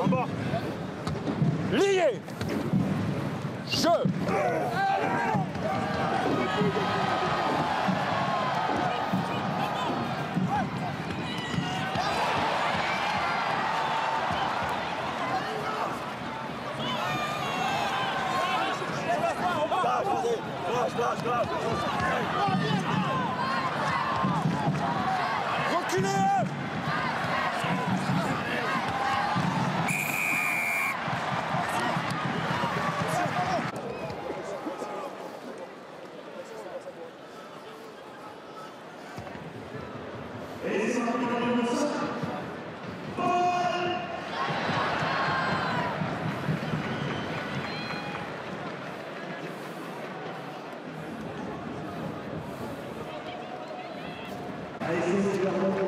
En bas. Lié. Je. Reculez. Allez, c'est